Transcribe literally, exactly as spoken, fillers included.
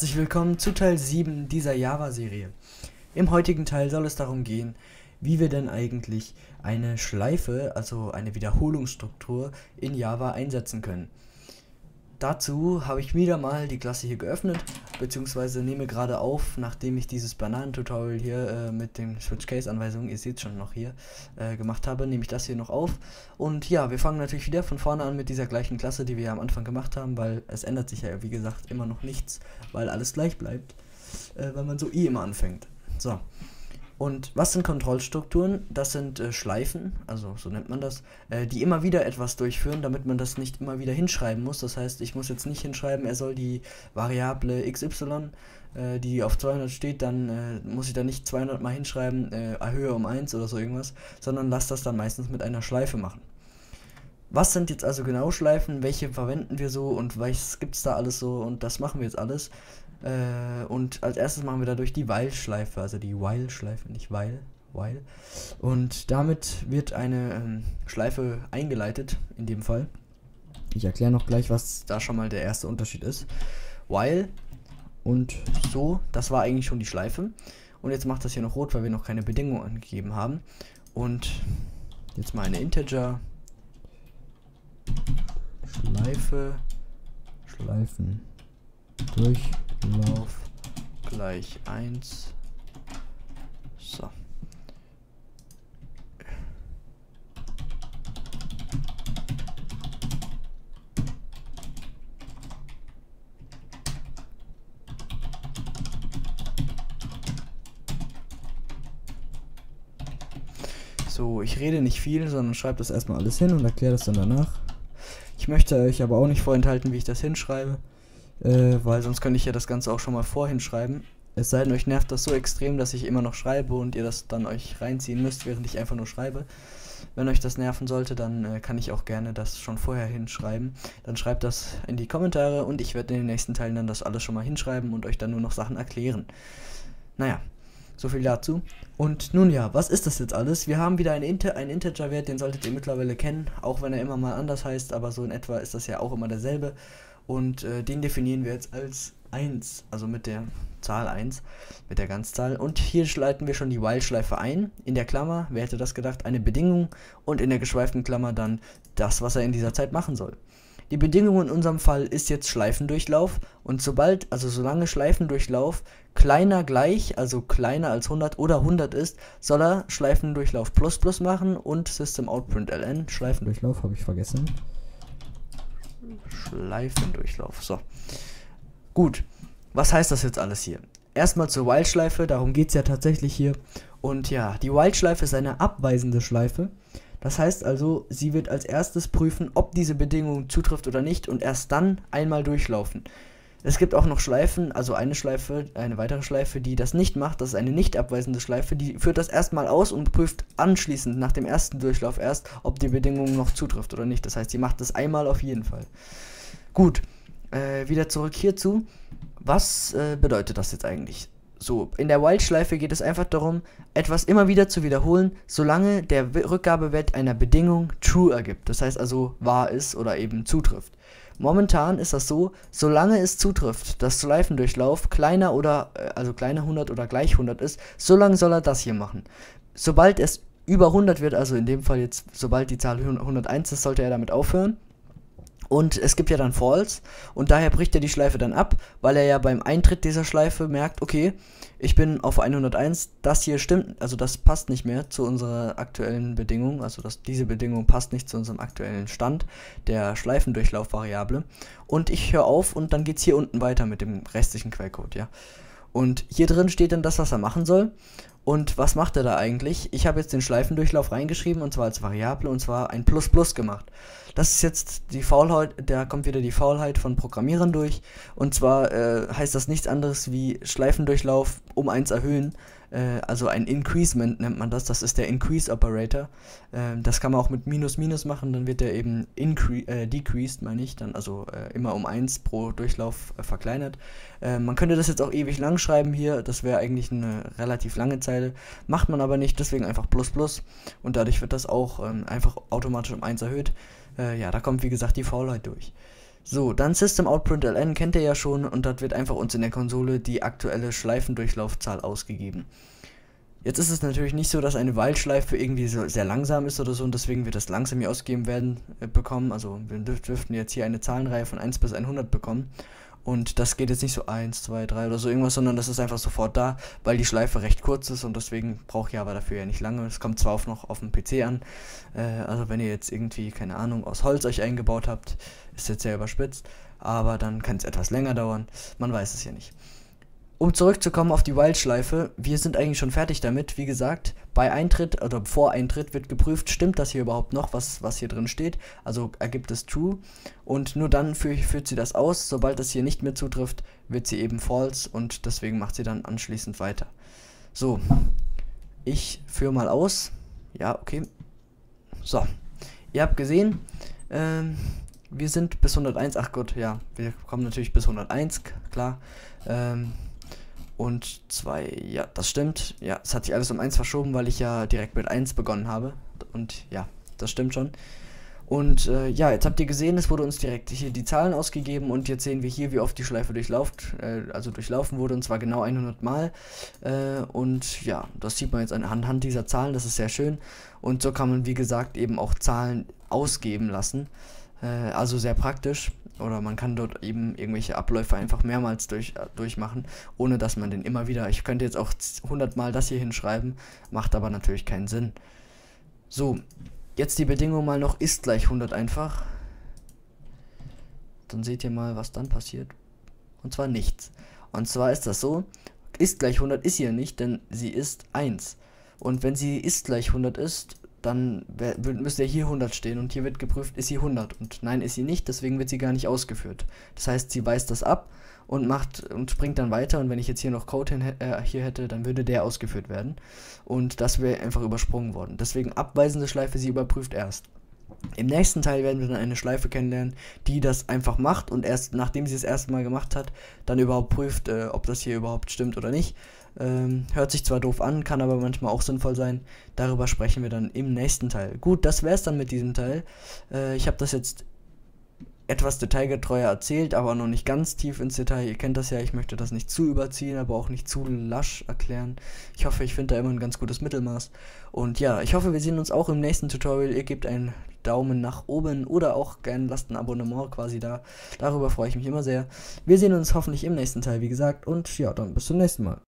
Herzlich willkommen zu Teil sieben dieser Java-Serie. Im heutigen Teil soll es darum gehen, wie wir denn eigentlich eine Schleife, also eine Wiederholungsstruktur in Java einsetzen können. Dazu habe ich wieder mal die Klasse hier geöffnet, beziehungsweise nehme gerade auf, nachdem ich dieses Bananen-Tutorial hier äh, mit den Switch-Case-Anweisungen, ihr seht es schon noch hier, äh, gemacht habe, nehme ich das hier noch auf. Und ja, wir fangen natürlich wieder von vorne an mit dieser gleichen Klasse, die wir ja am Anfang gemacht haben, weil es ändert sich ja, wie gesagt, immer noch nichts, weil alles gleich bleibt, äh, weil man so eh immer anfängt. So, und was sind Kontrollstrukturen? Das sind äh, Schleifen, also so nennt man das, äh, die immer wieder etwas durchführen, damit man das nicht immer wieder hinschreiben muss. Das heißt, ich muss jetzt nicht hinschreiben, er soll die Variable X Y, äh, die auf zweihundert steht, dann äh, muss ich da nicht zweihundert mal hinschreiben, äh, erhöhe um eins oder so irgendwas, sondern lasse das dann meistens mit einer Schleife machen. Was sind jetzt also genau Schleifen, welche verwenden wir so und was gibt es da alles so, und das machen wir jetzt alles. Äh, und als erstes machen wir dadurch die While-Schleife, also die While-Schleife, nicht While, While. Und damit wird eine ähm, Schleife eingeleitet, in dem Fall. Ich erkläre noch gleich, was da schon mal der erste Unterschied ist. While und so, das war eigentlich schon die Schleife. Und jetzt macht das hier noch rot, weil wir noch keine Bedingung angegeben haben. Und jetzt mal eine Integer. Schleife, Schleifen, durch. Lauf gleich eins. So. So, ich rede nicht viel, sondern schreibe das erstmal alles hin und erkläre das dann danach. Ich möchte euch aber auch nicht vorenthalten, wie ich das hinschreibe. Äh, weil sonst könnte ich ja das Ganze auch schon mal vorhin schreiben. Es sei denn, euch nervt das so extrem, dass ich immer noch schreibe und ihr das dann euch reinziehen müsst, während ich einfach nur schreibe. Wenn euch das nerven sollte, dann äh, kann ich auch gerne das schon vorher hinschreiben. Dann schreibt das in die Kommentare und ich werde in den nächsten Teilen dann das alles schon mal hinschreiben und euch dann nur noch Sachen erklären. Naja, so viel dazu. Und nun ja, was ist das jetzt alles? Wir haben wieder einen Inter ein Integer-Wert, den solltet ihr mittlerweile kennen, auch wenn er immer mal anders heißt, aber so in etwa ist das ja auch immer derselbe. Und äh, den definieren wir jetzt als eins, also mit der Zahl eins, mit der Ganzzahl. Und hier leiten wir schon die While-Schleife ein. In der Klammer, wer hätte das gedacht, eine Bedingung. Und in der geschweiften Klammer dann das, was er in dieser Zeit machen soll. Die Bedingung in unserem Fall ist jetzt Schleifendurchlauf. Und sobald, also solange Schleifendurchlauf kleiner gleich, also kleiner als hundert oder hundert ist, soll er Schleifendurchlauf plus plus machen und System-Out-Print-L N. Schleifendurchlauf habe ich vergessen. Schleifendurchlauf. So. Gut. Was heißt das jetzt alles hier? Erstmal zur While-Schleife, darum geht es ja tatsächlich hier. Und ja, die While-Schleife ist eine abweisende Schleife. Das heißt also, sie wird als erstes prüfen, ob diese Bedingung zutrifft oder nicht und erst dann einmal durchlaufen. Es gibt auch noch Schleifen, also eine Schleife, eine weitere Schleife, die das nicht macht. Das ist eine nicht abweisende Schleife, die führt das erstmal aus und prüft anschließend nach dem ersten Durchlauf erst, ob die Bedingung noch zutrifft oder nicht. Das heißt, sie macht das einmal auf jeden Fall. Gut, äh, wieder zurück hierzu. Was äh, bedeutet das jetzt eigentlich? So, in der While-Schleife geht es einfach darum, etwas immer wieder zu wiederholen, solange der Rückgabewert einer Bedingung true ergibt. Das heißt also, wahr ist oder eben zutrifft. Momentan ist das so, solange es zutrifft, dass Schleifendurchlauf kleiner oder, also kleiner hundert oder gleich hundert ist, solange soll er das hier machen. Sobald es über hundert wird, also in dem Fall jetzt, sobald die Zahl hunderteins ist, sollte er damit aufhören. Und es gibt ja dann False und daher bricht er die Schleife dann ab, weil er ja beim Eintritt dieser Schleife merkt, okay, ich bin auf hunderteins, das hier stimmt, also das passt nicht mehr zu unserer aktuellen Bedingung, also das, diese Bedingung passt nicht zu unserem aktuellen Stand der Schleifendurchlaufvariable, und ich höre auf und dann geht es hier unten weiter mit dem restlichen Quellcode, ja. Und hier drin steht dann das, was er machen soll. Und was macht er da eigentlich? Ich habe jetzt den Schleifendurchlauf reingeschrieben, und zwar als Variable, und zwar ein Plus Plus gemacht. Das ist jetzt die Faulheit, da kommt wieder die Faulheit von Programmierern durch. Und zwar äh, heißt das nichts anderes wie Schleifendurchlauf um eins erhöhen. Äh, also ein Increment nennt man das, das ist der Increase Operator. Äh, das kann man auch mit Minus Minus machen, dann wird der eben incre äh, decreased, meine ich, dann also äh, immer um eins pro Durchlauf äh, verkleinert. Äh, man könnte das jetzt auch ewig lang schreiben hier, das wäre eigentlich eine relativ lange Zeit. Macht man aber nicht, deswegen einfach plus plus, und dadurch wird das auch ähm, einfach automatisch um eins erhöht. Äh, ja, da kommt wie gesagt die Faulheit durch. So, dann System.out.println kennt ihr ja schon und das wird einfach uns in der Konsole die aktuelle Schleifendurchlaufzahl ausgegeben. Jetzt ist es natürlich nicht so, dass eine While-Schleife irgendwie so sehr langsam ist oder so und deswegen wird das langsam hier ausgegeben werden äh, bekommen. Also wir dürften jetzt hier eine Zahlenreihe von eins bis hundert bekommen und das geht jetzt nicht so eins, zwei, drei oder so irgendwas, sondern das ist einfach sofort da, weil die Schleife recht kurz ist und deswegen braucht Java dafür ja nicht lange. Es kommt zwar auch noch auf dem P C an, äh, also wenn ihr jetzt irgendwie, keine Ahnung, aus Holz euch eingebaut habt, ist jetzt sehr überspitzt, aber dann kann es etwas länger dauern, man weiß es ja nicht. Um zurückzukommen auf die While-Schleife, wir sind eigentlich schon fertig damit, wie gesagt, bei Eintritt oder vor Eintritt wird geprüft, stimmt das hier überhaupt noch, was, was hier drin steht, also ergibt es True und nur dann führt sie das aus, sobald das hier nicht mehr zutrifft, wird sie eben False und deswegen macht sie dann anschließend weiter. So, ich führe mal aus, ja okay, so, ihr habt gesehen, ähm... wir sind bis hunderteins, ach Gott, ja, wir kommen natürlich bis hunderteins, klar, ähm... und zwei, ja, das stimmt. Ja, es hat sich alles um eins verschoben, weil ich ja direkt mit eins begonnen habe. Und ja, das stimmt schon. Und äh, ja, jetzt habt ihr gesehen, es wurde uns direkt hier die Zahlen ausgegeben. Und jetzt sehen wir hier, wie oft die Schleife durchlauft, äh, also durchlaufen wurde. Und zwar genau hundert Mal. Äh, und ja, das sieht man jetzt anhand dieser Zahlen. Das ist sehr schön. Und so kann man, wie gesagt, eben auch Zahlen ausgeben lassen. Äh, also sehr praktisch. Oder man kann dort eben irgendwelche Abläufe einfach mehrmals durch, durchmachen, ohne dass man den immer wieder... Ich könnte jetzt auch hundert Mal das hier hinschreiben, macht aber natürlich keinen Sinn. So, jetzt die Bedingung mal noch ist gleich hundert einfach. Dann seht ihr mal, was dann passiert. Und zwar nichts. Und zwar ist das so, ist gleich hundert ist hier nicht, denn sie ist eins. Und wenn sie ist gleich hundert ist... dann müsste hier hundert stehen und hier wird geprüft, ist sie hundert und nein, ist sie nicht, deswegen wird sie gar nicht ausgeführt. Das heißt, sie weist das ab und macht und springt dann weiter und wenn ich jetzt hier noch Code hin, äh, hier hätte, dann würde der ausgeführt werden und das wäre einfach übersprungen worden. Deswegen abweisende Schleife, sie überprüft erst. Im nächsten Teil werden wir dann eine Schleife kennenlernen, die das einfach macht und erst nachdem sie es erstmal gemacht hat, dann überhaupt prüft, äh, ob das hier überhaupt stimmt oder nicht. Ähm, hört sich zwar doof an, kann aber manchmal auch sinnvoll sein. Darüber sprechen wir dann im nächsten Teil. Gut, das wäre es dann mit diesem Teil. Äh, ich habe das jetzt etwas detailgetreuer erzählt, aber noch nicht ganz tief ins Detail. Ihr kennt das ja, ich möchte das nicht zu überziehen, aber auch nicht zu lasch erklären. Ich hoffe, ich finde da immer ein ganz gutes Mittelmaß. Und ja, ich hoffe, wir sehen uns auch im nächsten Tutorial. Ihr gebt einen Daumen nach oben oder auch gerne lasst ein Abonnement quasi da. Darüber freue ich mich immer sehr. Wir sehen uns hoffentlich im nächsten Teil, wie gesagt. Und ja, dann bis zum nächsten Mal.